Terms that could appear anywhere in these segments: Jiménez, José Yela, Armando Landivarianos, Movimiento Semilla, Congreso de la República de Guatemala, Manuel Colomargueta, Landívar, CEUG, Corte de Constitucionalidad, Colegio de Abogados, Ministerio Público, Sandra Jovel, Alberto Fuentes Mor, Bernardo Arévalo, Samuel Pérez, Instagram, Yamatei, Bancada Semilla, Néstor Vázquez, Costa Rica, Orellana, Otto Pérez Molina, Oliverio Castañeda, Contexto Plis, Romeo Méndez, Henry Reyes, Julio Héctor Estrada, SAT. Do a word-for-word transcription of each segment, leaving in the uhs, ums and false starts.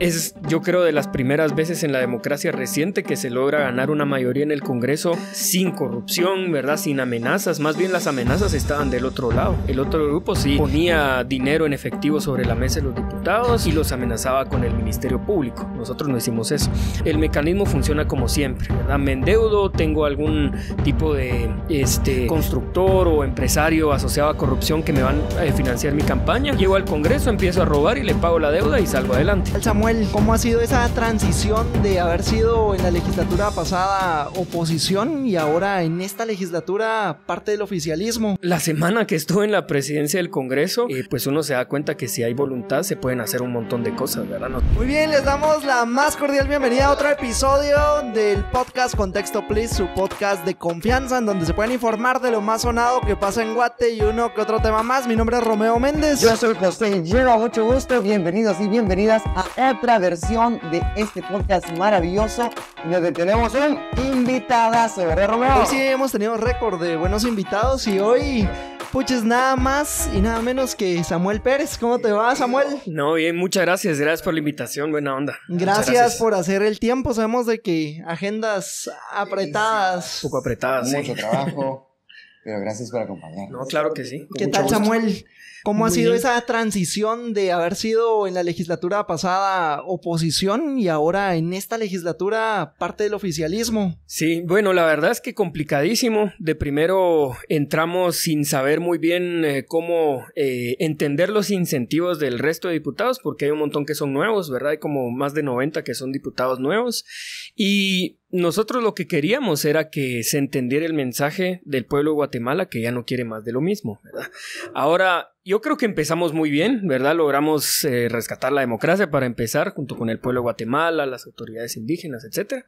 Es, yo creo, de las primeras veces en la democracia reciente que se logra ganar una mayoría en el Congreso sin corrupción, ¿verdad? Sin amenazas. Más bien las amenazas estaban del otro lado. El otro grupo sí ponía dinero en efectivo sobre la mesa de los diputados y los amenazaba con el Ministerio Público. Nosotros no hicimos eso. El mecanismo funciona como siempre, ¿verdad? Me endeudo, tengo algún tipo de este, constructor o empresario asociado a corrupción que me van a financiar mi campaña. Llego al Congreso, empiezo a robar y le pago la deuda y salgo adelante. Samuel, ¿cómo ha sido esa transición de haber sido en la legislatura pasada oposición y ahora en esta legislatura parte del oficialismo? La semana que estuve en la presidencia del Congreso, eh, pues uno se da cuenta que si hay voluntad se pueden hacer un montón de cosas, ¿verdad? No. Muy bien, les damos la más cordial bienvenida a otro episodio del podcast Contexto Plis, su podcast de confianza en donde se pueden informar de lo más sonado que pasa en Guate y uno que otro tema más. Mi nombre es Romeo Méndez. Yo soy José Yela, mucho gusto, bienvenidos y bienvenidas a otra versión de este podcast maravilloso donde tenemos un invitadazo, ¿verdad, Romeo? Hoy sí hemos tenido récord de buenos invitados y hoy... Puches, nada más y nada menos que Samuel Pérez. ¿Cómo te va, Samuel? No, bien, muchas gracias. Gracias por la invitación, buena onda. Gracias, gracias. por hacer el tiempo. Sabemos de que agendas apretadas. Un poco apretadas, sí. Mucho trabajo, pero gracias por acompañarnos. No, claro que sí. ¿Qué tal, Samuel? ¿Cómo ha sido esa transición de haber sido en la legislatura pasada oposición y ahora en esta legislatura parte del oficialismo? Sí, bueno, la verdad es que complicadísimo. De primero entramos sin saber muy bien eh, cómo eh, entender los incentivos del resto de diputados, porque hay un montón que son nuevos, ¿verdad? Hay como más de noventa que son diputados nuevos. Y nosotros lo que queríamos era que se entendiera el mensaje del pueblo de Guatemala, que ya no quiere más de lo mismo, ¿verdad? Ahora... yo creo que empezamos muy bien, ¿verdad? Logramos eh, rescatar la democracia para empezar, junto con el pueblo de Guatemala, las autoridades indígenas, etcétera.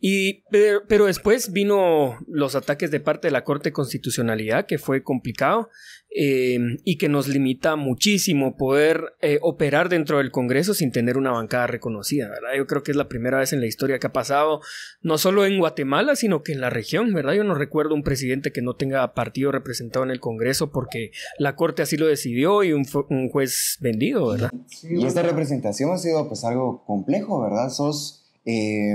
Y, pero, pero después vino los ataques de parte de la Corte de Constitucionalidad, que fue complicado eh, y que nos limita muchísimo poder eh, operar dentro del Congreso sin tener una bancada reconocida, ¿verdad? Yo creo que es la primera vez en la historia que ha pasado, no solo en Guatemala, sino que en la región, ¿verdad? Yo no recuerdo un presidente que no tenga partido representado en el Congreso porque la Corte así lo decidió y un, un juez vendido, ¿verdad? Sí, y esta representación ha sido pues algo complejo, ¿verdad? Sos eh,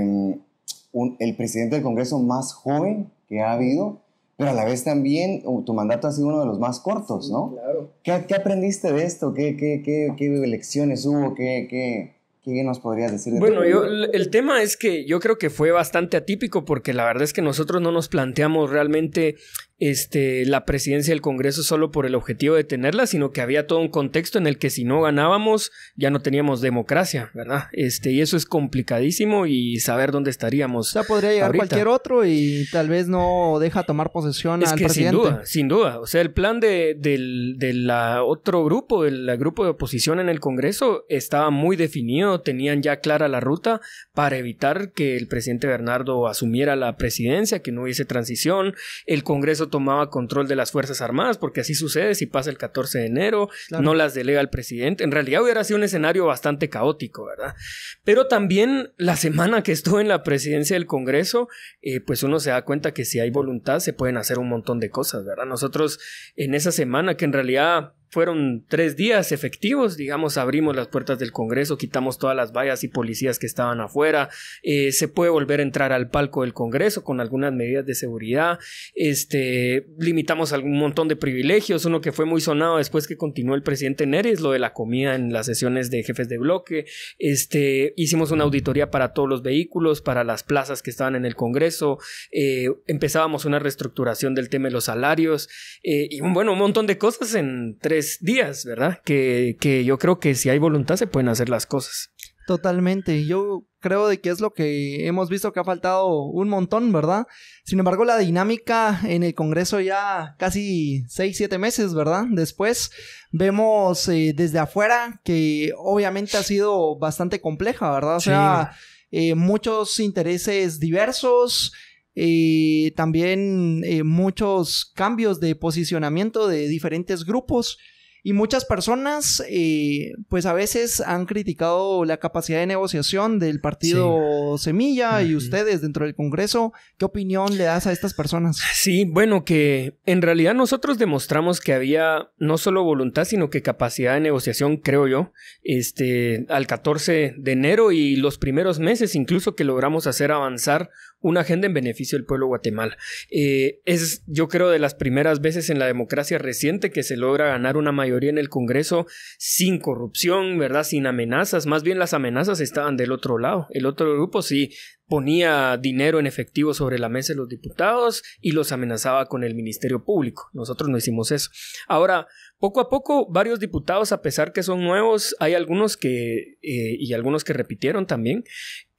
un, el presidente del Congreso más joven que ha habido, pero a la vez también tu mandato ha sido uno de los más cortos, ¿no? Sí, claro. ¿Qué, qué aprendiste de esto? ¿Qué, qué, qué, qué elecciones hubo? ¿Qué...? qué... ¿Qué nos podrías decir? De bueno, yo, el tema es que yo creo que fue bastante atípico porque la verdad es que nosotros no nos planteamos realmente este, la presidencia del Congreso solo por el objetivo de tenerla, sino que había todo un contexto en el que si no ganábamos ya no teníamos democracia, ¿verdad? Este, y eso es complicadísimo y saber dónde estaríamos. O sea, podría llegar ahorita cualquier otro y tal vez no deja tomar posesión es al que presidente. Sin duda, sin duda. O sea, el plan de, del, de la otro grupo, del grupo de oposición en el Congreso estaba muy definido. Tenían ya clara la ruta para evitar que el presidente Bernardo asumiera la presidencia, que no hubiese transición, el Congreso tomaba control de las Fuerzas Armadas, porque así sucede si pasa el catorce de enero, claro, no las delega el presidente. En realidad hubiera sido un escenario bastante caótico, ¿verdad? Pero también la semana que estuve en la presidencia del Congreso, eh, pues uno se da cuenta que si hay voluntad se pueden hacer un montón de cosas, ¿verdad? Nosotros en esa semana que en realidad... fueron tres días efectivos, digamos, abrimos las puertas del Congreso, quitamos todas las vallas y policías que estaban afuera, eh, se puede volver a entrar al palco del Congreso con algunas medidas de seguridad, este, limitamos algún montón de privilegios, uno que fue muy sonado después que continuó el presidente Neres, lo de la comida en las sesiones de jefes de bloque, este, hicimos una auditoría para todos los vehículos, para las plazas que estaban en el Congreso, eh, empezábamos una reestructuración del tema de los salarios, eh, y bueno, un montón de cosas en tres días, ¿verdad? Que, que yo creo que si hay voluntad se pueden hacer las cosas. Totalmente. Yo creo de que es lo que hemos visto que ha faltado un montón, ¿verdad? Sin embargo, la dinámica en el Congreso ya casi seis, siete meses, ¿verdad? Después vemos eh, desde afuera que obviamente ha sido bastante compleja, ¿verdad? O sea, sí. eh, muchos intereses diversos... Eh, también eh, muchos cambios de posicionamiento de diferentes grupos Y muchas personas, eh, pues a veces han criticado la capacidad de negociación del partido sí. Semilla uh-huh. y ustedes dentro del Congreso. ¿Qué opinión le das a estas personas? Sí, bueno, que en realidad nosotros demostramos que había no solo voluntad, sino que capacidad de negociación, creo yo, este, al catorce de enero y los primeros meses incluso que logramos hacer avanzar una agenda en beneficio del pueblo de Guatemala. Eh, es, yo creo, de las primeras veces en la democracia reciente que se logra ganar una mayoría en el Congreso sin corrupción, ¿verdad? Sin amenazas. Más bien las amenazas estaban del otro lado. El otro grupo sí ponía dinero en efectivo sobre la mesa de los diputados y los amenazaba con el Ministerio Público. Nosotros no hicimos eso. Ahora, poco a poco, varios diputados, a pesar que son nuevos, hay algunos que, eh, y algunos que repitieron también,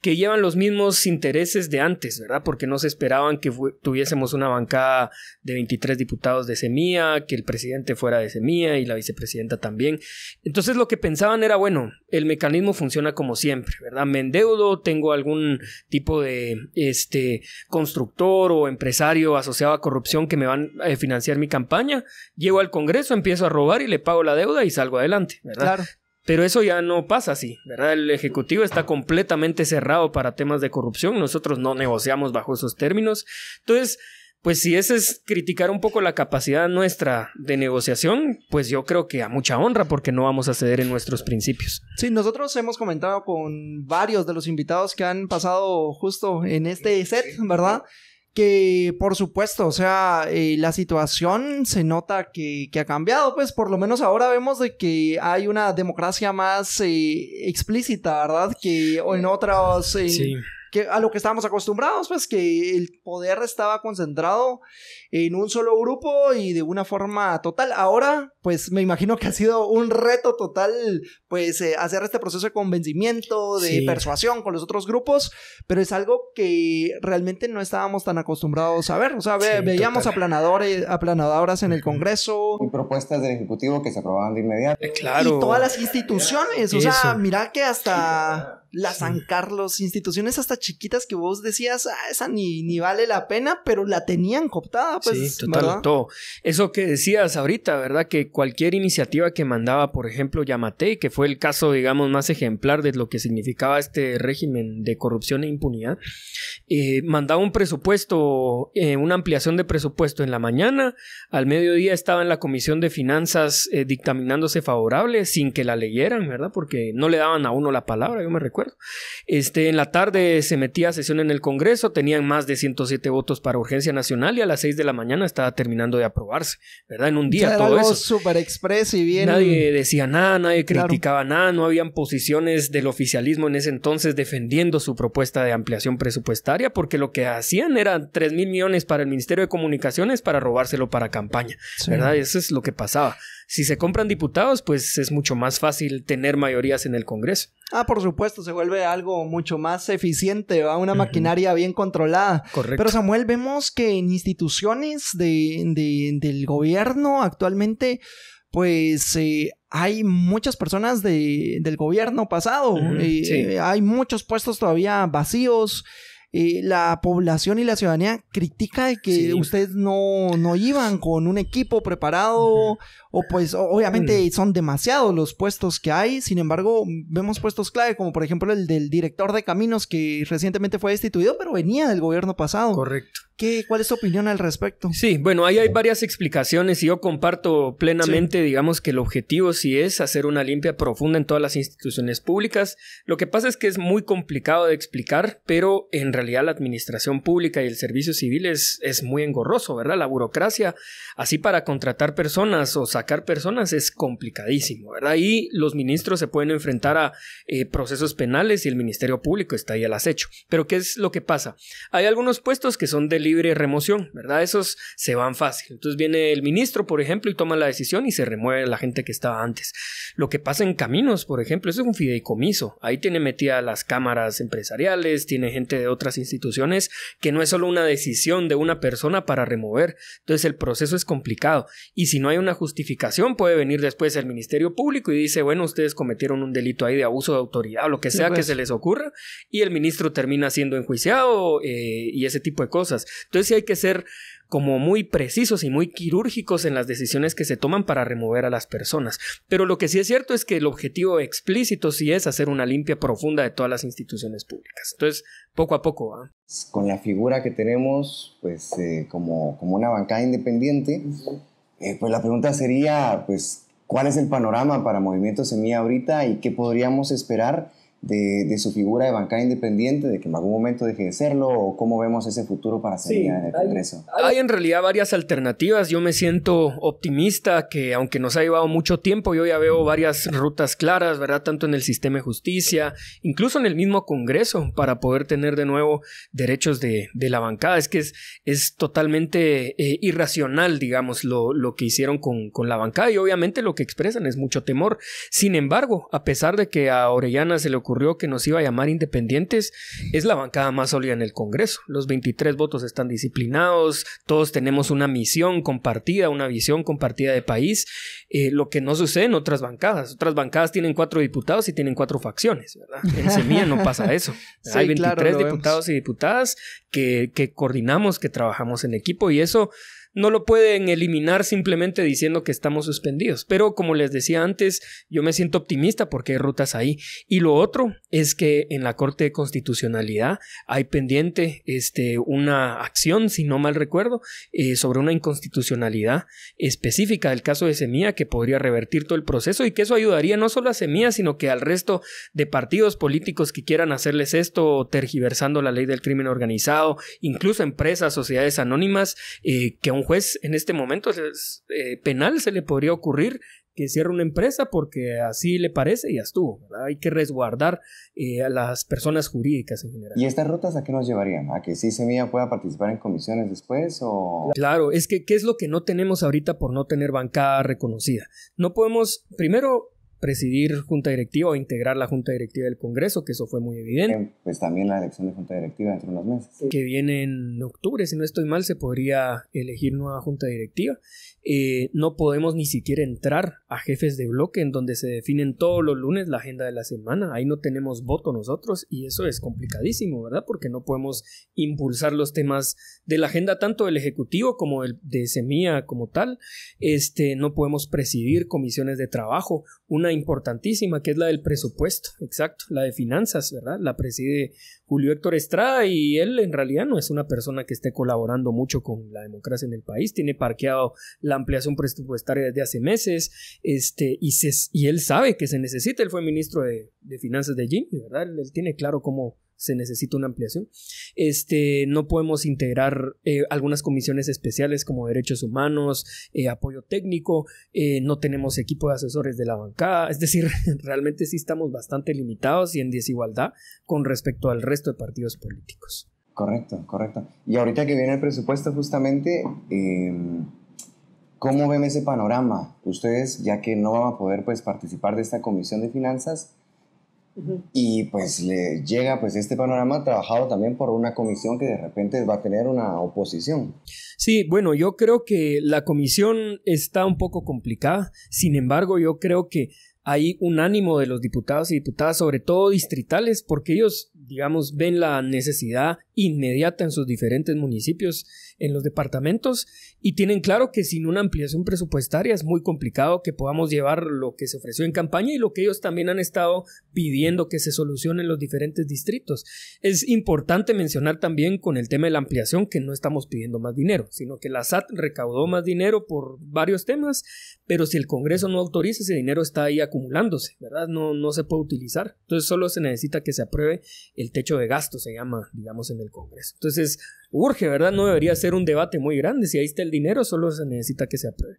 que llevan los mismos intereses de antes, ¿verdad? Porque no se esperaban que tuviésemos una bancada de veintitrés diputados de Semilla, que el presidente fuera de Semilla y la vicepresidenta también. Entonces lo que pensaban era, bueno, el mecanismo funciona como siempre, ¿verdad? Me endeudo, tengo algún tipo de este, constructor o empresario asociado a corrupción que me van a financiar mi campaña, llego al Congreso, empiezo a robar y le pago la deuda y salgo adelante, ¿verdad? Claro. Pero eso ya no pasa así, ¿verdad? El Ejecutivo está completamente cerrado para temas de corrupción. Nosotros no negociamos bajo esos términos. Entonces, pues si ese es criticar un poco la capacidad nuestra de negociación, pues yo creo que a mucha honra, porque no vamos a ceder en nuestros principios. Sí, nosotros hemos comentado con varios de los invitados que han pasado justo en este set, ¿verdad? Que por supuesto, o sea, eh, la situación se nota que, que ha cambiado, pues por lo menos ahora vemos de que hay una democracia más eh, explícita, ¿verdad? Que en otros... Eh, sí. Que a lo que estábamos acostumbrados, pues que el poder estaba concentrado en un solo grupo y de una forma total. Ahora, pues me imagino que ha sido un reto total, pues eh, hacer este proceso de convencimiento, de sí. persuasión con los otros grupos, pero es algo que realmente no estábamos tan acostumbrados a ver. O sea, ve, sí, veíamos aplanadores, aplanadoras en el Congreso. Y propuestas del Ejecutivo que se aprobaban de inmediato. Eh, claro. Y todas las instituciones, o Eso. sea, mira que hasta... La San Carlos, instituciones hasta chiquitas que vos decías, ah, esa ni, ni vale la pena, pero la tenían cooptada, pues. Sí, total, ¿verdad? Todo. Eso que decías ahorita, ¿verdad? Que cualquier iniciativa que mandaba, por ejemplo, Yamatei, que fue el caso, digamos, más ejemplar de lo que significaba este régimen de corrupción e impunidad, eh, mandaba un presupuesto, eh, una ampliación de presupuesto en la mañana, al mediodía estaba en la Comisión de Finanzas eh, dictaminándose favorable, sin que la leyeran, ¿verdad? Porque no le daban a uno la palabra, yo me recuerdo. Este, en la tarde se metía a sesión en el Congreso, tenían más de ciento siete votos para urgencia nacional y a las seis de la mañana estaba terminando de aprobarse, ¿verdad? En un día, o sea, todo algo eso súper expreso y bien. Nadie decía nada, nadie claro. criticaba nada, no habían posiciones del oficialismo en ese entonces defendiendo su propuesta de ampliación presupuestaria, porque lo que hacían eran tres mil millones para el Ministerio de Comunicaciones para robárselo para campaña, sí. ¿verdad? Eso es lo que pasaba. Si se compran diputados, pues es mucho más fácil tener mayorías en el Congreso. Ah, por supuesto, se vuelve algo mucho más eficiente, ¿va? Una uh-huh. maquinaria bien controlada. Correcto. Pero Samuel, vemos que en instituciones de, de, del gobierno actualmente, pues eh, hay muchas personas de, del gobierno pasado. Uh-huh. eh, sí. eh, hay muchos puestos todavía vacíos. Eh, la población y la ciudadanía critica de que sí. ustedes no, no iban con un equipo preparado, o pues obviamente son demasiados los puestos que hay, sin embargo vemos puestos clave como por ejemplo el del director de caminos que recientemente fue destituido pero venía del gobierno pasado. Correcto. ¿Qué, ¿Cuál es tu opinión al respecto? Sí, bueno, ahí hay varias explicaciones y yo comparto plenamente, sí. digamos, que el objetivo sí es hacer una limpia profunda en todas las instituciones públicas. Lo que pasa es que es muy complicado de explicar, pero en realidad la administración pública y el servicio civil es, es muy engorroso, ¿verdad? La burocracia, así para contratar personas o sacar personas es complicadísimo, ¿verdad? Y los ministros se pueden enfrentar a eh, procesos penales y el Ministerio Público está ahí al acecho. Pero ¿qué es lo que pasa? Hay algunos puestos que son de libre remoción, ¿verdad? Esos se van fácil. Entonces viene el ministro, por ejemplo, y toma la decisión y se remueve la gente que estaba antes. Lo que pasa en caminos, por ejemplo, eso es un fideicomiso. Ahí tiene metida las cámaras empresariales, tiene gente de otras instituciones, que no es solo una decisión de una persona para remover. Entonces el proceso es complicado. Y si no hay una justificación, puede venir después el Ministerio Público y dice, bueno, ustedes cometieron un delito ahí de abuso de autoridad o lo que sea sí, pues. que se les ocurra, y el ministro termina siendo enjuiciado eh, y ese tipo de cosas. Entonces sí hay que ser como muy precisos y muy quirúrgicos en las decisiones que se toman para remover a las personas. Pero lo que sí es cierto es que el objetivo explícito sí es hacer una limpia profunda de todas las instituciones públicas. Entonces, poco a poco va. ¿eh? Con la figura que tenemos, pues, eh, como, como una bancada independiente, eh, pues la pregunta sería, pues, ¿cuál es el panorama para Movimiento Semilla ahorita y qué podríamos esperar De, de su figura de bancada independiente, de que en algún momento deje de serlo, o cómo vemos ese futuro para Semilla en el Congreso? Hay en realidad varias alternativas. Yo me siento optimista que, aunque nos ha llevado mucho tiempo, yo ya veo varias rutas claras, ¿verdad? Tanto en el sistema de justicia, incluso en el mismo Congreso, para poder tener de nuevo derechos de, de la bancada. Es que es, es totalmente eh, irracional, digamos, lo, lo que hicieron con, con la bancada, y obviamente lo que expresan es mucho temor. Sin embargo, a pesar de que a Orellana se le ocurrió ocurrió que nos iba a llamar independientes, es la bancada más sólida en el Congreso. Los veintitrés votos están disciplinados, todos tenemos una misión compartida, una visión compartida de país, eh, lo que no sucede en otras bancadas. Otras bancadas tienen cuatro diputados y tienen cuatro facciones, ¿verdad? En Semilla no pasa eso. Sí, hay veintitrés claro, diputados vemos. y diputadas que, que coordinamos, que trabajamos en equipo, y eso no lo pueden eliminar simplemente diciendo que estamos suspendidos. Pero como les decía antes, yo me siento optimista porque hay rutas ahí. Y lo otro es que en la Corte de Constitucionalidad hay pendiente este, una acción, si no mal recuerdo, eh, sobre una inconstitucionalidad específica del caso de Semilla que podría revertir todo el proceso, y que eso ayudaría no solo a Semilla, sino que al resto de partidos políticos que quieran hacerles esto, tergiversando la ley del crimen organizado, incluso empresas, sociedades anónimas, eh, que aún un juez en este momento es, eh, penal se le podría ocurrir que cierre una empresa porque así le parece y ya estuvo, ¿verdad? Hay que resguardar eh, a las personas jurídicas en general. ¿Y estas rutas a qué nos llevarían? ¿A que sí Semilla pueda participar en comisiones después? O... Claro, es que ¿qué es lo que no tenemos ahorita por no tener bancada reconocida? No podemos, primero, presidir junta directiva o integrar la junta directiva del Congreso, que eso fue muy evidente. Pues también la elección de junta directiva dentro de unos meses. Que viene en octubre, si no estoy mal, se podría elegir nueva junta directiva. Eh, no podemos ni siquiera entrar a jefes de bloque, en donde se definen todos los lunes la agenda de la semana. Ahí no tenemos voto nosotros, y eso es complicadísimo, ¿verdad? Porque no podemos impulsar los temas de la agenda tanto del Ejecutivo como el de Semilla como tal. Este, no podemos presidir comisiones de trabajo. Una importantísima, que es la del presupuesto, exacto, la de finanzas, ¿verdad? La preside Julio Héctor Estrada, y él en realidad no es una persona que esté colaborando mucho con la democracia en el país. Tiene parqueado la ampliación presupuestaria desde hace meses, este, y, se, y él sabe que se necesita. Él fue ministro de, de finanzas de Jimmy, ¿verdad? Él, él tiene claro cómo se necesita una ampliación. Este, no podemos integrar eh, algunas comisiones especiales como derechos humanos, eh, apoyo técnico, eh, no tenemos equipo de asesores de la bancada. Es decir, realmente sí estamos bastante limitados y en desigualdad con respecto al resto de partidos políticos. Correcto, correcto. Y ahorita que viene el presupuesto justamente, eh, ¿cómo ven ese panorama? Ustedes, ya que no van a poder pues, participar de esta comisión de finanzas, Uh-huh. y pues le llega pues este panorama trabajado también por una comisión que de repente va a tener una oposición. Sí, bueno, yo creo que la comisión está un poco complicada. Sin embargo, yo creo que hay un ánimo de los diputados y diputadas, sobre todo distritales, porque ellos, digamos, ven la necesidad inmediata en sus diferentes municipios, en los departamentos, y tienen claro que sin una ampliación presupuestaria es muy complicado que podamos llevar lo que se ofreció en campaña y lo que ellos también han estado pidiendo que se solucione en los diferentes distritos. Es importante mencionar también con el tema de la ampliación que no estamos pidiendo más dinero, sino que la S A T recaudó más dinero por varios temas, pero si el Congreso no autoriza, ese dinero está ahí acumulándose, ¿verdad? No, no se puede utilizar. Entonces solo se necesita que se apruebe el techo de gasto, se llama, digamos, en el Congreso. Entonces urge, ¿verdad? No debería ser un debate muy grande. Si ahí está el dinero, solo se necesita que se apruebe.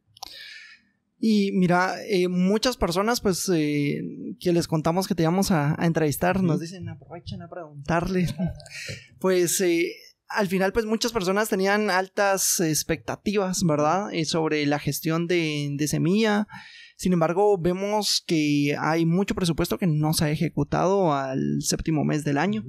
Y mira, eh, muchas personas pues eh, que les contamos que te íbamos a, a entrevistar, sí, nos dicen aprovechen a preguntarle. Pues eh, al final pues muchas personas tenían altas expectativas, ¿verdad? Eh, sobre la gestión de, de Semilla. Sin embargo, vemos que hay mucho presupuesto que no se ha ejecutado al séptimo mes del año.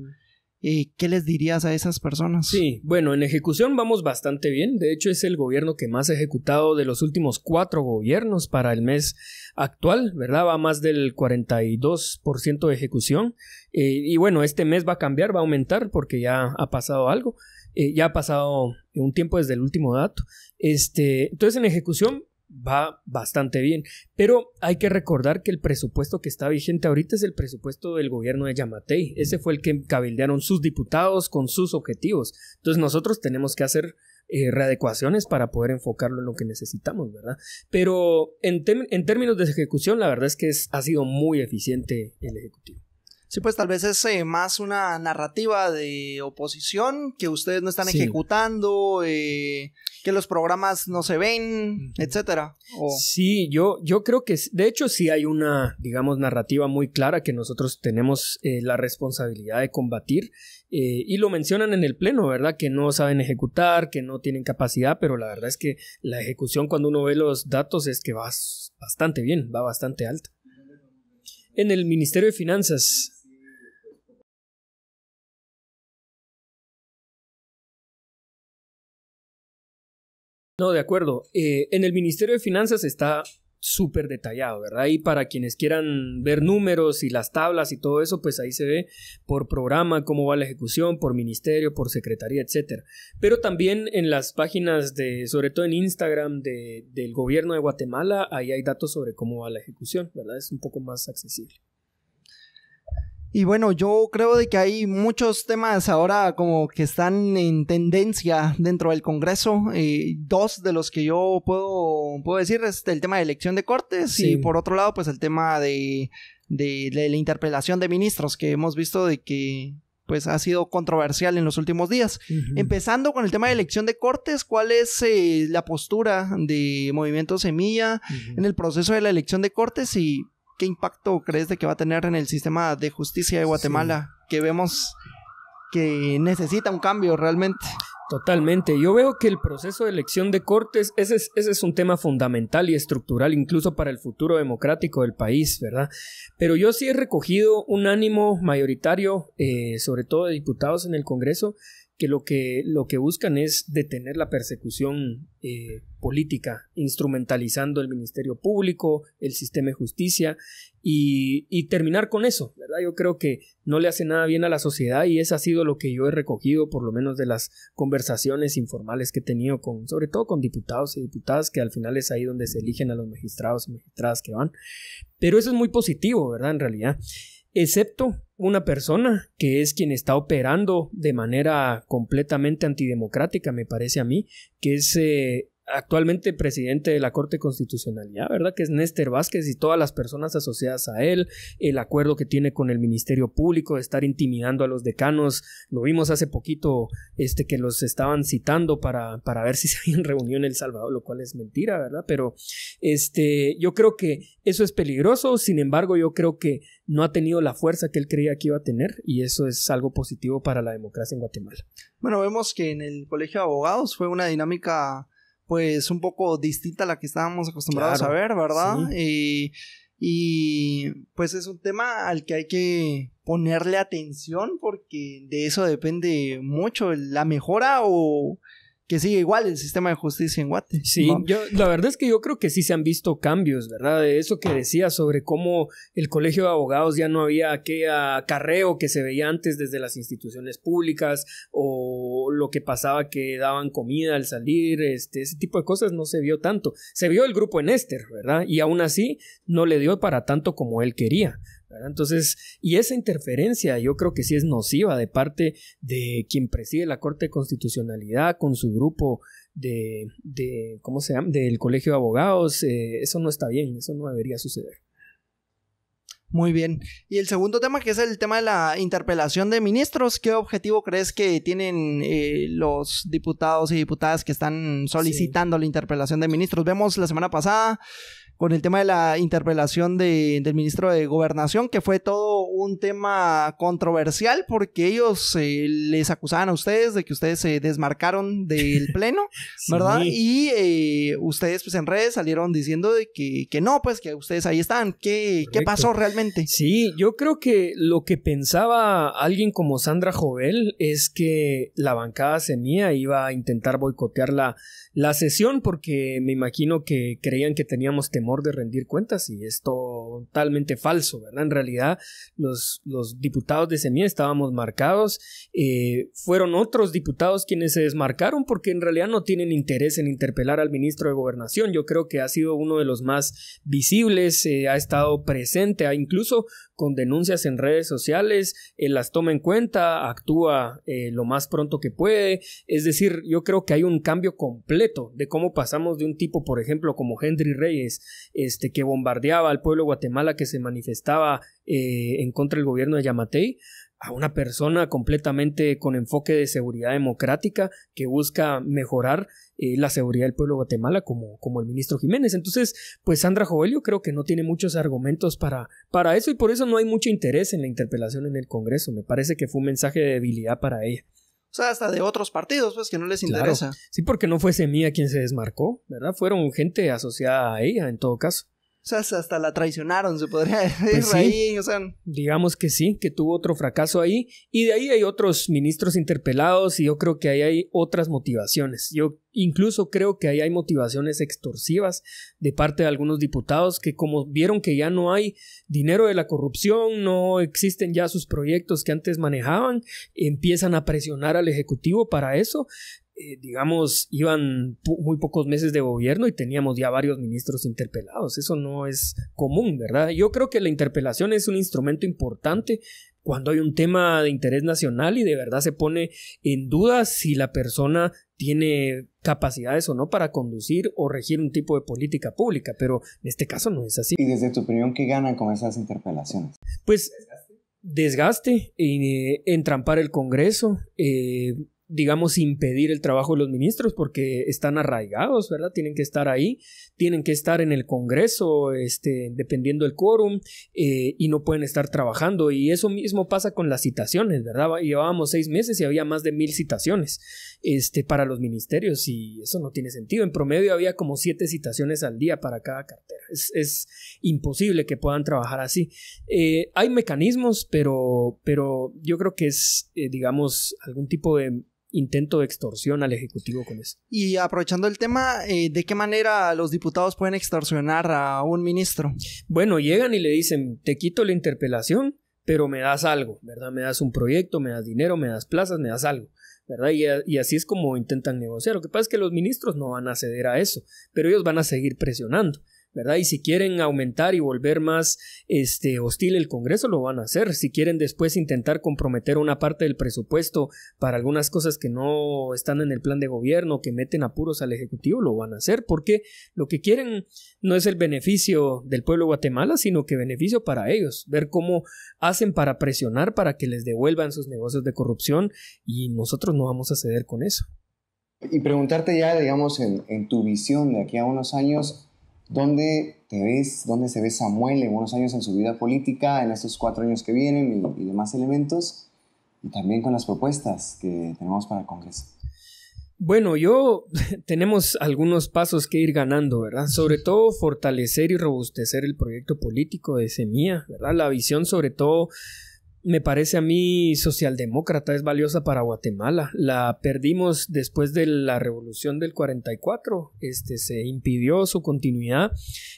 Eh, ¿Qué les dirías a esas personas? Sí, bueno, en ejecución vamos bastante bien. De hecho, es el gobierno que más ha ejecutado de los últimos cuatro gobiernos para el mes actual, ¿verdad? Va más del cuarenta y dos por ciento de ejecución. Eh, y bueno, este mes va a cambiar, va a aumentar porque ya ha pasado algo. eh, ya ha pasado un tiempo desde el último dato. Este, entonces, en ejecución va bastante bien, pero hay que recordar que el presupuesto que está vigente ahorita es el presupuesto del gobierno de Yamatei. Ese fue el que cabildearon sus diputados con sus objetivos. Entonces, nosotros tenemos que hacer eh, readecuaciones para poder enfocarlo en lo que necesitamos, ¿verdad? Pero en, en términos de ejecución, la verdad es que es, ha sido muy eficiente el Ejecutivo. Sí, pues tal vez es eh, más una narrativa de oposición que ustedes no están sí. ejecutando, eh, que los programas no se ven, etcétera. O... Sí, yo, yo creo que de hecho sí hay una, digamos, narrativa muy clara que nosotros tenemos eh, la responsabilidad de combatir. Eh, y lo mencionan en el pleno, ¿verdad? Que no saben ejecutar, que no tienen capacidad, pero la verdad es que la ejecución, cuando uno ve los datos, es que va bastante bien, va bastante alta. En el Ministerio de Finanzas... No, de acuerdo. Eh, en el Ministerio de Finanzas está súper detallado, ¿verdad? Y para quienes quieran ver números y las tablas y todo eso, pues ahí se ve por programa cómo va la ejecución, por ministerio, por secretaría, etcétera. Pero también en las páginas de, sobre todo en Instagram de, del gobierno de Guatemala, ahí hay datos sobre cómo va la ejecución, ¿verdad? Es un poco más accesible. Y bueno, yo creo de que hay muchos temas ahora como que están en tendencia dentro del Congreso. Eh, dos de los que yo puedo, puedo decir es el tema de elección de cortes sí. y por otro lado pues el tema de, de, de la interpelación de ministros, que hemos visto de que pues ha sido controversial en los últimos días. Uh-huh. Empezando con el tema de elección de cortes, ¿cuál es eh, la postura de Movimiento Semilla uh-huh. en el proceso de la elección de cortes y... ¿Qué impacto crees de que va a tener en el sistema de justicia de Guatemala? Sí. Que vemos que necesita un cambio realmente. Totalmente. Yo veo que el proceso de elección de cortes, ese es, ese es un tema fundamental y estructural incluso para el futuro democrático del país, ¿verdad? Pero yo sí he recogido un ánimo mayoritario, eh, sobre todo de diputados en el Congreso, que lo que, lo que buscan es detener la persecución eh, política, instrumentalizando el Ministerio Público, el sistema de justicia y, y terminar con eso, ¿verdad? Yo creo que no le hace nada bien a la sociedad y eso ha sido lo que yo he recogido, por lo menos de las conversaciones informales que he tenido, con, sobre todo con diputados y diputadas, que al final es ahí donde se eligen a los magistrados y magistradas que van. Pero eso es muy positivo, ¿verdad? En realidad, excepto una persona que es quien está operando de manera completamente antidemocrática, me parece a mí, que es eh, actualmente presidente de la Corte de Constitucionalidad, ¿verdad? Que es Néstor Vázquez y todas las personas asociadas a él, el acuerdo que tiene con el Ministerio Público de estar intimidando a los decanos, lo vimos hace poquito este, que los estaban citando para, para ver si se habían reunido en El Salvador, lo cual es mentira, ¿verdad? Pero este, yo creo que eso es peligroso, sin embargo yo creo que no ha tenido la fuerza que él creía que iba a tener y eso es algo positivo para la democracia en Guatemala. Bueno, vemos que en el Colegio de Abogados fue una dinámica pues un poco distinta a la que estábamos acostumbrados claro, a ver, ¿verdad? Sí. Y, y pues es un tema al que hay que ponerle atención porque de eso depende mucho la mejora o... que sigue igual el sistema de justicia en Guate. Sí, ¿no? yo, la verdad es que yo creo que sí se han visto cambios, ¿verdad? De eso que decía sobre cómo el Colegio de Abogados ya no había aquel acarreo que se veía antes desde las instituciones públicas o lo que pasaba que daban comida al salir, este, ese tipo de cosas no se vio tanto. Se vio el grupo en Éster, ¿verdad? Y aún así no le dio para tanto como él quería. Entonces, y esa interferencia yo creo que sí es nociva de parte de quien preside la Corte de Constitucionalidad con su grupo de, de ¿cómo se llama? Del Colegio de Abogados. Eh, eso no está bien, eso no debería suceder. Muy bien. Y el segundo tema, que es el tema de la interpelación de ministros, ¿qué objetivo crees que tienen eh, los diputados y diputadas que están solicitando sí. la interpelación de ministros? Vemos la semana pasada con el tema de la interpelación de, del ministro de Gobernación, que fue todo un tema controversial porque ellos eh, les acusaban a ustedes de que ustedes se desmarcaron del pleno, sí. ¿verdad? Y eh, ustedes pues en redes salieron diciendo de que, que no, pues que ustedes ahí están. ¿Qué, ¿Qué pasó realmente? Sí, yo creo que lo que pensaba alguien como Sandra Jovel es que la bancada Semilla iba a intentar boicotear la, la sesión porque me imagino que creían que teníamos temor de rendir cuentas y esto totalmente falso, ¿verdad? En realidad los, los diputados de Semilla estábamos marcados, eh, fueron otros diputados quienes se desmarcaron porque en realidad no tienen interés en interpelar al ministro de Gobernación. Yo creo que ha sido uno de los más visibles, eh, ha estado presente, ha incluso con denuncias en redes sociales, eh, las toma en cuenta, actúa eh, lo más pronto que puede. Es decir, yo creo que hay un cambio completo de cómo pasamos de un tipo, por ejemplo, como Henry Reyes, este, que bombardeaba al pueblo de Guatemala, que se manifestaba eh, en contra del gobierno de Yamatei, a una persona completamente con enfoque de seguridad democrática que busca mejorar eh, la seguridad del pueblo de Guatemala, como, como el ministro Jiménez. Entonces, pues Sandra Jovel yo creo que no tiene muchos argumentos para, para eso, y por eso no hay mucho interés en la interpelación en el Congreso. Me parece que fue un mensaje de debilidad para ella. O sea, hasta de otros partidos, pues, que no les interesa. Claro. Sí, porque no fue Semilla quien se desmarcó, ¿verdad? Fueron gente asociada a ella, en todo caso. O sea, hasta la traicionaron, se podría decir, pues ahí, sí, o sea... Digamos que sí, que tuvo otro fracaso ahí. Y de ahí hay otros ministros interpelados y yo creo que ahí hay otras motivaciones. Yo incluso creo que ahí hay motivaciones extorsivas de parte de algunos diputados que, como vieron que ya no hay dinero de la corrupción, no existen ya sus proyectos que antes manejaban, empiezan a presionar al Ejecutivo para eso. Eh, digamos, iban po- muy pocos meses de gobierno y teníamos ya varios ministros interpelados. Eso no es común, ¿verdad? Yo creo que la interpelación es un instrumento importante cuando hay un tema de interés nacional y de verdad se pone en duda si la persona tiene capacidades o no para conducir o regir un tipo de política pública, pero en este caso no es así. ¿Y desde tu opinión qué ganan con esas interpelaciones? Pues desgaste, eh, entrampar el Congreso, eh... digamos, impedir el trabajo de los ministros porque están arraigados, ¿verdad? Tienen que estar ahí, tienen que estar en el Congreso, este, dependiendo del quórum, eh, y no pueden estar trabajando. Y eso mismo pasa con las citaciones, ¿verdad? Llevábamos seis meses y había más de mil citaciones este, para los ministerios y eso no tiene sentido. En promedio había como siete citaciones al día para cada cartera. Es, es imposible que puedan trabajar así. Eh, hay mecanismos, pero, pero yo creo que es, eh, digamos, algún tipo de intento de extorsión al Ejecutivo con eso. Y aprovechando el tema, eh, ¿de qué manera los diputados pueden extorsionar a un ministro? Bueno, llegan y le dicen, te quito la interpelación, pero me das algo, ¿verdad? Me das un proyecto, me das dinero, me das plazas, me das algo, ¿verdad? Y, a, y así es como intentan negociar. Lo que pasa es que los ministros no van a ceder a eso, pero ellos van a seguir presionando, ¿verdad? Y si quieren aumentar y volver más este, hostil el Congreso, lo van a hacer. Si quieren después intentar comprometer una parte del presupuesto para algunas cosas que no están en el plan de gobierno, que meten apuros al Ejecutivo, lo van a hacer, porque lo que quieren no es el beneficio del pueblo de Guatemala, sino que beneficio para ellos, ver cómo hacen para presionar para que les devuelvan sus negocios de corrupción, y nosotros no vamos a ceder con eso. Y preguntarte ya, digamos, en, en tu visión de aquí a unos años, ¿dónde te ves, dónde se ve Samuel en unos años en su vida política, en estos cuatro años que vienen y, y demás elementos? Y también con las propuestas que tenemos para el Congreso. Bueno, yo tenemos algunos pasos que ir ganando, ¿verdad? Sobre todo fortalecer y robustecer el proyecto político de Semilla, ¿verdad? La visión, sobre todo, me parece a mí socialdemócrata, es valiosa para Guatemala. La perdimos después de la revolución del cuarenta y cuatro, este, se impidió su continuidad.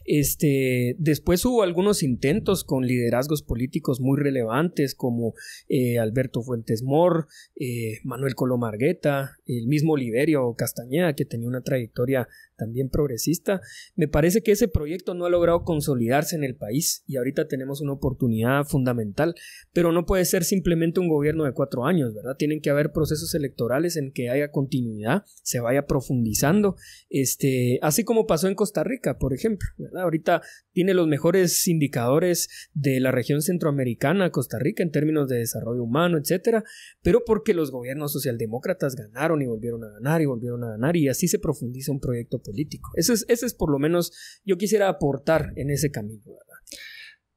Este, después hubo algunos intentos con liderazgos políticos muy relevantes como eh, Alberto Fuentes Mor, eh, Manuel Colomargueta, el mismo Oliverio Castañeda, que tenía una trayectoria también progresista. Me parece que ese proyecto no ha logrado consolidarse en el país y ahorita tenemos una oportunidad fundamental, pero no puede ser simplemente un gobierno de cuatro años, ¿verdad? Tienen que haber procesos electorales en que haya continuidad, se vaya profundizando, este, así como pasó en Costa Rica, por ejemplo, ¿verdad? Ahorita tiene los mejores indicadores de la región centroamericana, Costa Rica, en términos de desarrollo humano, etcétera, pero porque los gobiernos socialdemócratas ganaron y volvieron a ganar y volvieron a ganar, y así se profundiza un proyecto político. Eso es, eso es por lo menos yo quisiera aportar en ese camino, ¿verdad?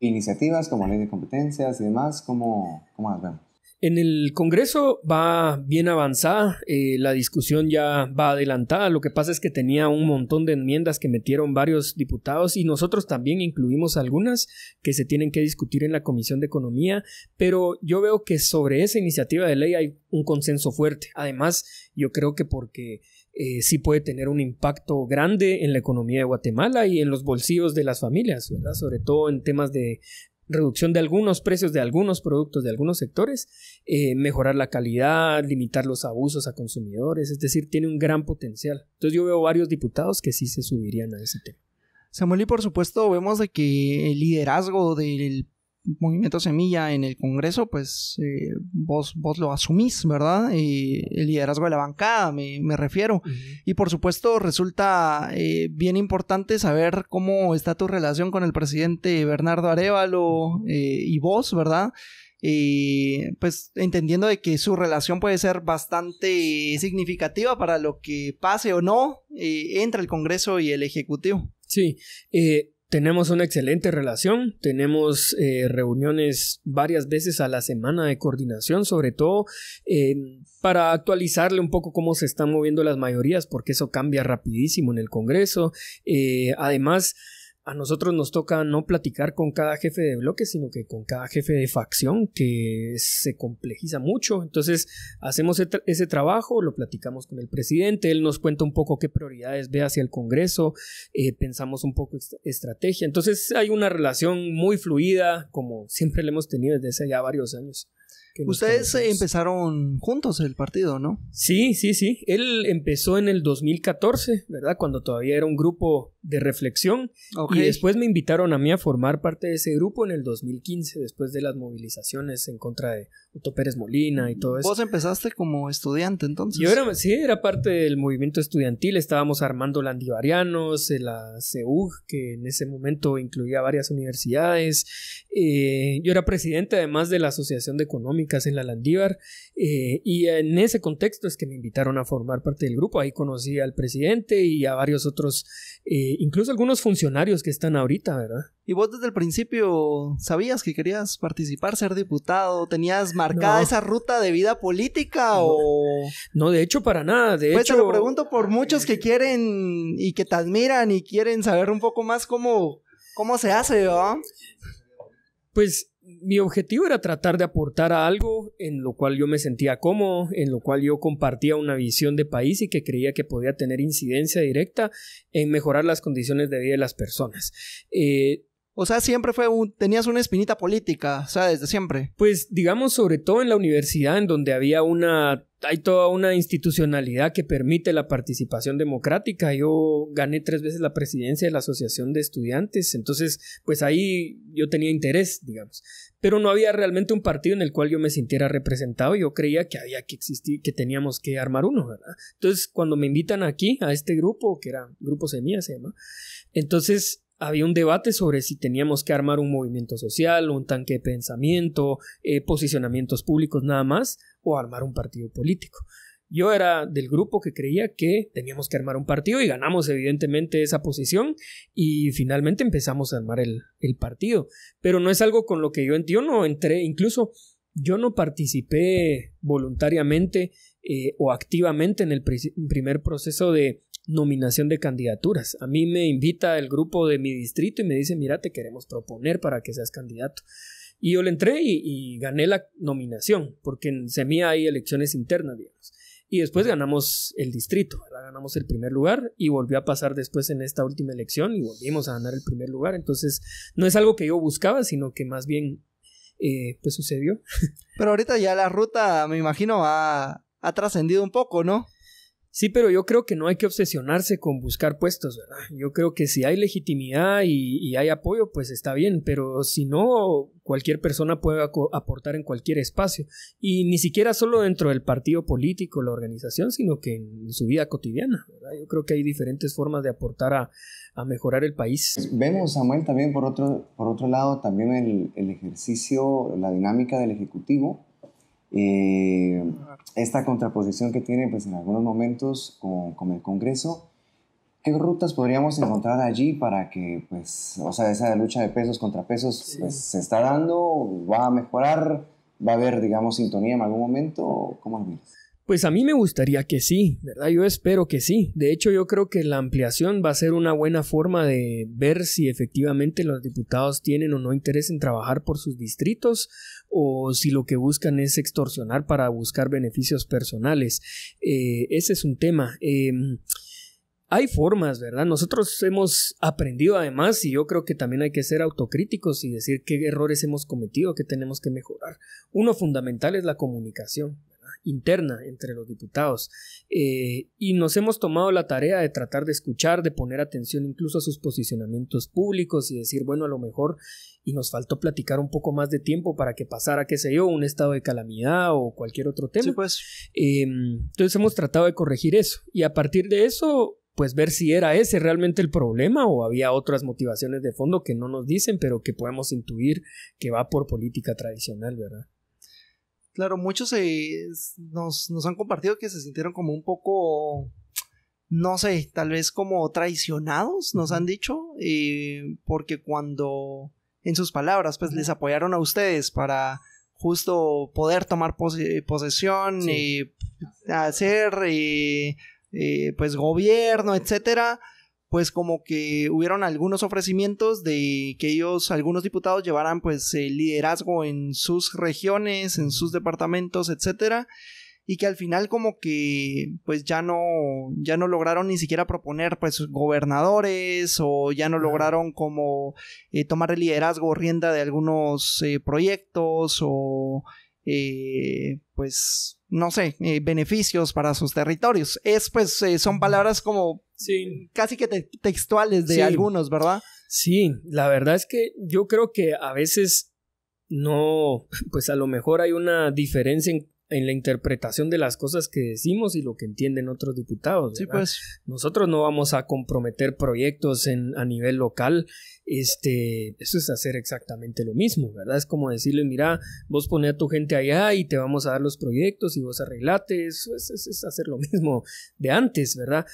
Iniciativas como ley de competencias y demás, ¿cómo, cómo las vemos? En el Congreso va bien avanzada, eh, la discusión ya va adelantada. Lo que pasa es que tenía un montón de enmiendas que metieron varios diputados y nosotros también incluimos algunas que se tienen que discutir en la Comisión de Economía, pero yo veo que sobre esa iniciativa de ley hay un consenso fuerte. Además, yo creo que porque eh, sí puede tener un impacto grande en la economía de Guatemala y en los bolsillos de las familias, ¿verdad? Sobre todo en temas de reducción de algunos precios de algunos productos de algunos sectores, eh, mejorar la calidad, limitar los abusos a consumidores, es decir, tiene un gran potencial. Entonces yo veo varios diputados que sí se subirían a ese tema. Samuel, y por supuesto vemos de que el liderazgo del Movimiento Semilla en el Congreso, pues eh, vos, vos lo asumís, ¿verdad? Eh, el liderazgo de la bancada, me, me refiero. Uh-huh. Y por supuesto resulta eh, bien importante saber cómo está tu relación con el presidente Bernardo Arévalo eh, y vos, ¿verdad? Eh, pues entendiendo de que su relación puede ser bastante significativa para lo que pase o no eh, entre el Congreso y el Ejecutivo. Sí, eh... tenemos una excelente relación, tenemos eh, reuniones varias veces a la semana de coordinación, sobre todo eh, para actualizarle un poco cómo se están moviendo las mayorías, porque eso cambia rapidísimo en el Congreso. Eh, además, a nosotros nos toca no platicar con cada jefe de bloque, sino que con cada jefe de facción, que se complejiza mucho. Entonces hacemos ese trabajo, lo platicamos con el presidente, él nos cuenta un poco qué prioridades ve hacia el Congreso, eh, pensamos un poco est- estrategia. Entonces hay una relación muy fluida, como siempre la hemos tenido desde hace ya varios años. Ustedes empezaron juntos el partido, ¿no? Sí, sí, sí. Él empezó en el dos mil catorce, ¿verdad? Cuando todavía era un grupo de reflexión. Okay. Y después me invitaron a mí a formar parte de ese grupo en el dos mil quince, después de las movilizaciones en contra de Otto Pérez Molina y todo eso. ¿Vos empezaste como estudiante entonces? Yo era, sí, era parte del movimiento estudiantil. Estábamos Armando Landivarianos, la C E U G, que en ese momento incluía varias universidades. Eh, yo era presidente además de la Asociación de Económica en la Landívar, eh, y en ese contexto es que me invitaron a formar parte del grupo. Ahí conocí al presidente y a varios otros, eh, incluso algunos funcionarios que están ahorita, ¿verdad? ¿Y vos desde el principio sabías que querías participar, ser diputado? ¿Tenías marcada no. esa ruta de vida política no. o...? No, de hecho para nada, de pues hecho... Pues te lo pregunto por muchos que quieren y que te admiran y quieren saber un poco más cómo, cómo se hace, ¿verdad? Pues... mi objetivo era tratar de aportar a algo en lo cual yo me sentía cómodo, en lo cual yo compartía una visión de país y que creía que podía tener incidencia directa en mejorar las condiciones de vida de las personas. Eh, o sea, siempre fue un, tenías una espinita política, o sea, desde siempre. Pues digamos, sobre todo en la universidad, en donde había una... hay toda una institucionalidad que permite la participación democrática. Yo gané tres veces la presidencia de la Asociación de Estudiantes, entonces pues ahí yo tenía interés, digamos, pero no había realmente un partido en el cual yo me sintiera representado. Yo creía que había que existir, que teníamos que armar uno, ¿verdad? Entonces cuando me invitan aquí a este grupo, que era Grupo Semilla se llama, entonces había un debate sobre si teníamos que armar un movimiento social, un tanque de pensamiento, eh, posicionamientos públicos nada más, o armar un partido político. Yo era del grupo que creía que teníamos que armar un partido y ganamos evidentemente esa posición y finalmente empezamos a armar el, el partido. Pero no es algo con lo que yo, yo no entré, incluso yo no participé voluntariamente eh, o activamente en el pre- primer proceso de nominación de candidaturas. A mí me invita el grupo de mi distrito y me dice, mira, te queremos proponer para que seas candidato. Y yo le entré y, y gané la nominación, porque en Semilla hay elecciones internas, digamos. Y después ganamos el distrito, ¿verdad? Ganamos el primer lugar y volvió a pasar después en esta última elección y volvimos a ganar el primer lugar. Entonces, no es algo que yo buscaba, sino que más bien, eh, pues sucedió. Pero ahorita ya la ruta, me imagino, ha, ha trascendido un poco, ¿no? Sí, pero yo creo que no hay que obsesionarse con buscar puestos, ¿verdad? Yo creo que si hay legitimidad y, y hay apoyo, pues está bien, pero si no, cualquier persona puede ac- aportar en cualquier espacio, y ni siquiera solo dentro del partido político, la organización, sino que en su vida cotidiana, ¿verdad? Yo creo que hay diferentes formas de aportar a, a mejorar el país. Vemos, Samuel, también por otro, por otro lado, también el, el ejercicio, la dinámica del Ejecutivo, Eh, esta contraposición que tiene pues en algunos momentos con, con el Congreso. ¿Qué rutas podríamos encontrar allí para que pues, o sea, esa lucha de pesos contra pesos pues, sí. se está dando, va a mejorar, va a haber, digamos, sintonía en algún momento? ¿Cómo lo miras? Pues a mí me gustaría que sí, ¿verdad? Yo espero que sí. De hecho, yo creo que la ampliación va a ser una buena forma de ver si efectivamente los diputados tienen o no interés en trabajar por sus distritos o si lo que buscan es extorsionar para buscar beneficios personales. Eh, ese es un tema. Eh, Hay formas, ¿verdad? Nosotros hemos aprendido además y yo creo que también hay que ser autocríticos y decir qué errores hemos cometido, qué tenemos que mejorar. Uno fundamental es la comunicación, ¿verdad?, interna entre los diputados eh, y nos hemos tomado la tarea de tratar de escuchar, de poner atención incluso a sus posicionamientos públicos y decir, bueno, a lo mejor y nos faltó platicar un poco más de tiempo para que pasara, qué sé yo, un estado de calamidad o cualquier otro tema. Sí, pues. Eh, entonces hemos tratado de corregir eso y a partir de eso pues ver si era ese realmente el problema o había otras motivaciones de fondo que no nos dicen, pero que podemos intuir que va por política tradicional, ¿verdad? Claro, muchos eh, nos, nos han compartido que se sintieron como un poco, no sé, tal vez como traicionados, nos han dicho, eh, porque cuando, en sus palabras, pues les apoyaron a ustedes para justo poder tomar pose- posesión, sí. eh, hacer... Eh, Eh, pues gobierno, etcétera, pues como que hubieron algunos ofrecimientos de que ellos, algunos diputados llevaran pues eh, liderazgo en sus regiones, en sus departamentos, etcétera, y que al final como que pues ya no ya no lograron ni siquiera proponer pues gobernadores o ya no lograron como eh, tomar el liderazgo o rienda de algunos eh, proyectos o eh, pues no sé, eh, beneficios para sus territorios. Es pues, eh, son palabras como sí. casi que te- textuales de sí. algunos, ¿verdad? Sí, la verdad es que yo creo que a veces no, pues a lo mejor hay una diferencia en, en la interpretación de las cosas que decimos y lo que entienden otros diputados, ¿verdad? Sí, pues. Nosotros no vamos a comprometer proyectos en, a nivel local. Este, eso es hacer exactamente lo mismo, ¿verdad? Es como decirle, mira, vos poné a tu gente allá y te vamos a dar los proyectos y vos arreglate. Eso es, es, es hacer lo mismo de antes, ¿verdad?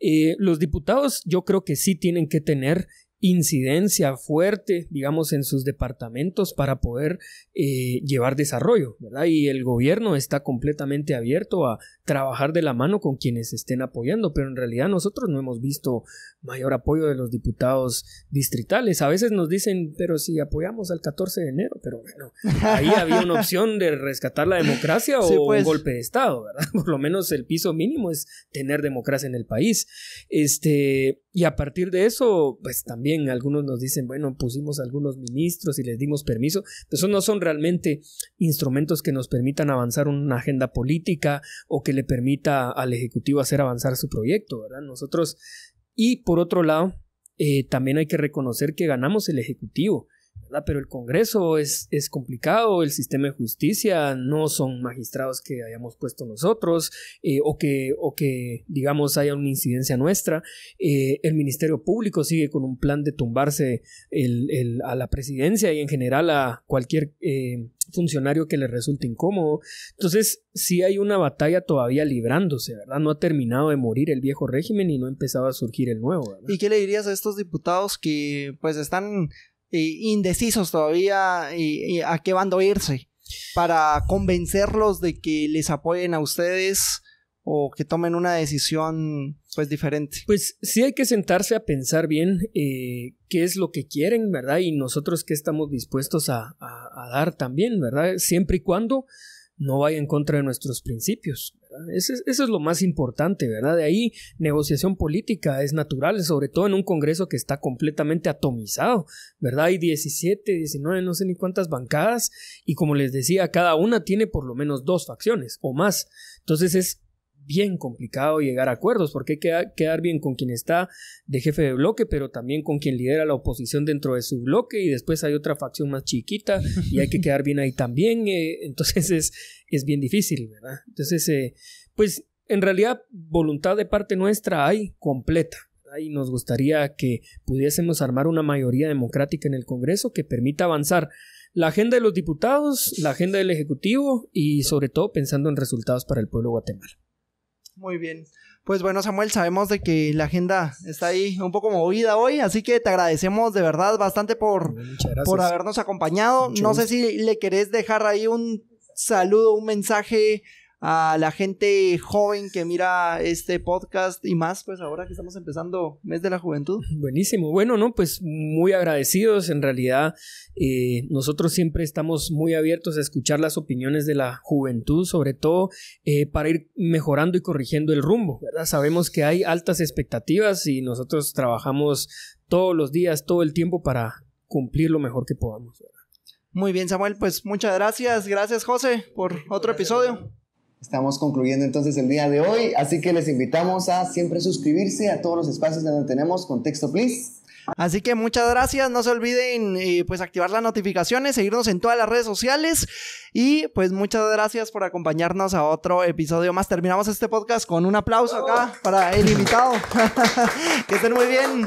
Eh, los diputados yo creo que sí tienen que tener incidencia fuerte, digamos, en sus departamentos para poder eh, llevar desarrollo, ¿verdad? Y el gobierno está completamente abierto a trabajar de la mano con quienes estén apoyando, pero en realidad nosotros no hemos visto mayor apoyo de los diputados distritales. A veces nos dicen, pero si apoyamos al catorce de enero, pero bueno, ahí había una opción de rescatar la democracia o sí, pues. un golpe de Estado, ¿verdad? Por lo menos el piso mínimo es tener democracia en el país. Este, y a partir de eso, pues también algunos nos dicen, bueno, pusimos a algunos ministros y les dimos permiso. Esos no son realmente instrumentos que nos permitan avanzar una agenda política o que le permita al Ejecutivo hacer avanzar su proyecto, ¿verdad? Nosotros, y por otro lado, eh, también hay que reconocer que ganamos el Ejecutivo, ¿verdad? Pero el Congreso es, es complicado, el sistema de justicia no son magistrados que hayamos puesto nosotros eh, o, que, o que digamos haya una incidencia nuestra. Eh, el Ministerio Público sigue con un plan de tumbarse el, el, a la presidencia y en general a cualquier eh, funcionario que le resulte incómodo. Entonces sí hay una batalla todavía librándose, ¿verdad? No ha terminado de morir el viejo régimen y no ha empezado a surgir el nuevo, ¿verdad? ¿Y qué le dirías a estos diputados que pues están indecisos todavía y, y a qué bando irse para convencerlos de que les apoyen a ustedes o que tomen una decisión pues diferente? Pues sí hay que sentarse a pensar bien eh, qué es lo que quieren, ¿verdad? Y nosotros qué estamos dispuestos a, a, a dar también, ¿verdad? Siempre y cuando no vaya en contra de nuestros principios, ¿verdad? Eso es, eso es lo más importante, ¿verdad? De ahí, negociación política es natural, sobre todo en un Congreso que está completamente atomizado, ¿verdad? Hay diecisiete, diecinueve, no sé ni cuántas bancadas, y como les decía, cada una tiene por lo menos dos facciones o más. Entonces es bien complicado llegar a acuerdos porque hay que quedar bien con quien está de jefe de bloque, pero también con quien lidera la oposición dentro de su bloque y después hay otra facción más chiquita y hay que quedar bien ahí también, eh, entonces es, es bien difícil, ¿verdad? Entonces, eh, pues en realidad voluntad de parte nuestra hay completa, ¿verdad? Y nos gustaría que pudiésemos armar una mayoría democrática en el Congreso que permita avanzar la agenda de los diputados, la agenda del Ejecutivo y sobre todo pensando en resultados para el pueblo de Guatemala. Muy bien, pues bueno, Samuel, sabemos de que la agenda está ahí un poco movida hoy, así que te agradecemos de verdad bastante por, por habernos acompañado. Mucho no gusto. Sé si le querés dejar ahí un saludo, un mensaje a la gente joven que mira este podcast y más, pues ahora que estamos empezando mes de la juventud. Buenísimo. Bueno, no, pues muy agradecidos. En realidad, eh, nosotros siempre estamos muy abiertos a escuchar las opiniones de la juventud, sobre todo eh, para ir mejorando y corrigiendo el rumbo, ¿verdad? Sabemos que hay altas expectativas y nosotros trabajamos todos los días, todo el tiempo para cumplir lo mejor que podamos, ¿verdad? Muy bien, Samuel, pues muchas gracias. Gracias, José, por otro episodio. Estamos concluyendo entonces el día de hoy, así que les invitamos a siempre suscribirse a todos los espacios donde tenemos Contexto Plis. Así que muchas gracias, no se olviden eh, pues activar las notificaciones, seguirnos en todas las redes sociales y pues muchas gracias por acompañarnos a otro episodio más. Terminamos este podcast con un aplauso acá para el invitado. Que estén muy bien.